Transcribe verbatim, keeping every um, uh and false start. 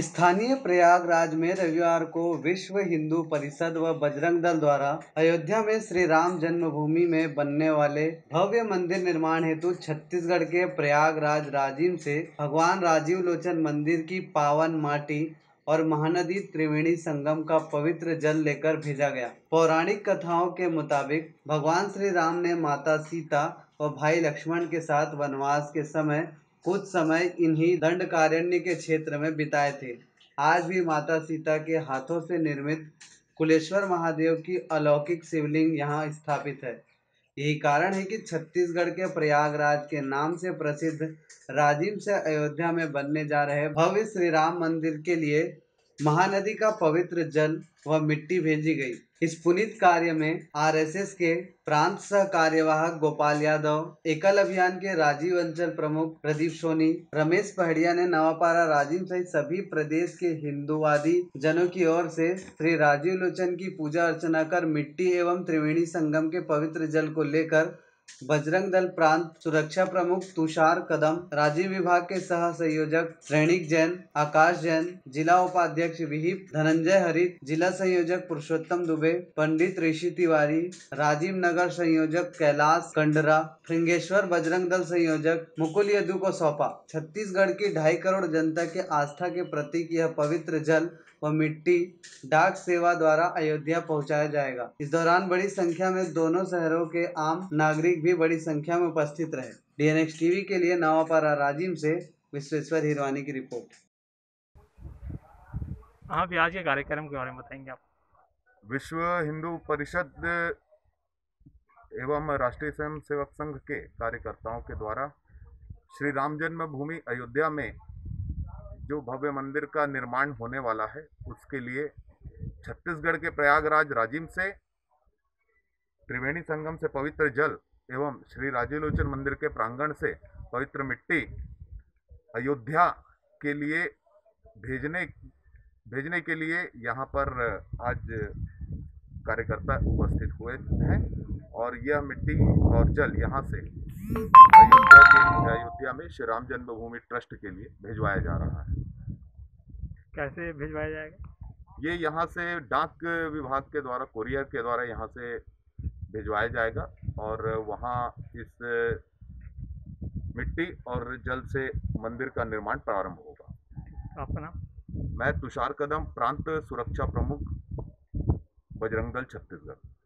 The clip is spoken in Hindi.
स्थानीय प्रयागराज में रविवार को विश्व हिंदू परिषद व बजरंग दल द्वारा अयोध्या में श्री राम जन्मभूमि में बनने वाले भव्य मंदिर निर्माण हेतु छत्तीसगढ़ के प्रयागराज राजिम से भगवान राजीवलोचन मंदिर की पावन माटी और महानदी त्रिवेणी संगम का पवित्र जल लेकर भेजा गया। पौराणिक कथाओं के मुताबिक भगवान श्री राम ने माता सीता और भाई लक्ष्मण के साथ वनवास के समय कुछ समय इन्हीं दंडकारण्य के क्षेत्र में बिताए थे। आज भी माता सीता के हाथों से निर्मित कुलेश्वर महादेव की अलौकिक शिवलिंग यहां स्थापित है। यही कारण है कि छत्तीसगढ़ के प्रयागराज के नाम से प्रसिद्ध राजिम से अयोध्या में बनने जा रहे भव्य श्री राम मंदिर के लिए महानदी का पवित्र जल व मिट्टी भेजी गई। इस पुनीत कार्य में आरएसएस के प्रांत सह कार्यवाहक गोपाल यादव, एकल अभियान के राजीव अंचल प्रमुख प्रदीप सोनी, रमेश पहाड़िया ने नवापारा राजिम सहित सभी प्रदेश के हिंदूवादी जनों की ओर से श्री राजीवलोचन की पूजा अर्चना कर मिट्टी एवं त्रिवेणी संगम के पवित्र जल को लेकर बजरंग दल प्रांत सुरक्षा प्रमुख तुषार कदम, राजीव विभाग के सह संयोजक श्रेणिक जैन, आकाश जैन, जिला उपाध्यक्ष विहिप धनंजय हरित, जिला संयोजक पुरुषोत्तम दुबे, पंडित ऋषि तिवारी, राजिम नगर संयोजक कैलाश कंडरा, फिंगेश्वर बजरंग दल संयोजक मुकुल यदु को सौंपा। छत्तीसगढ़ की ढाई करोड़ जनता के आस्था के प्रतीक यह पवित्र जल व मिट्टी डाक सेवा द्वारा अयोध्या पहुंचाया जाएगा। इस दौरान बड़ी संख्या में दोनों शहरों के आम नागरिक भी बड़ी संख्या में उपस्थित रहे। डीएनएक्स टीवी के लिए नवापारा राजिम से विश्वेश्वर हिरवानी की रिपोर्ट। हाँ, आज के कार्यक्रम के बारे में बताएंगे आप। विश्व हिंदू परिषद एवं राष्ट्रीय स्वयं सेवक संघ के कार्यकर्ताओं के द्वारा श्री राम जन्मभूमि अयोध्या में जो भव्य मंदिर का निर्माण होने वाला है, उसके लिए छत्तीसगढ़ के प्रयागराज राजिम से त्रिवेणी संगम से पवित्र जल एवं श्री राजीवलोचन मंदिर के प्रांगण से पवित्र मिट्टी अयोध्या के लिए भेजने भेजने के लिए यहाँ पर आज कार्यकर्ता उपस्थित हुए हैं और यह मिट्टी और जल यहाँ से अयोध्या के अयोध्या में श्री राम जन्मभूमि ट्रस्ट के लिए भिजवाया जा रहा है। कैसे भिजवाया जाएगा? ये यहाँ से डाक विभाग के द्वारा, कोरियर के द्वारा यहाँ से भिजवाया जाएगा और वहाँ इस मिट्टी और जल से मंदिर का निर्माण प्रारंभ होगा। आपका नाम? मैं तुषार कदम, प्रांत सुरक्षा प्रमुख, बजरंग दल, छत्तीसगढ़।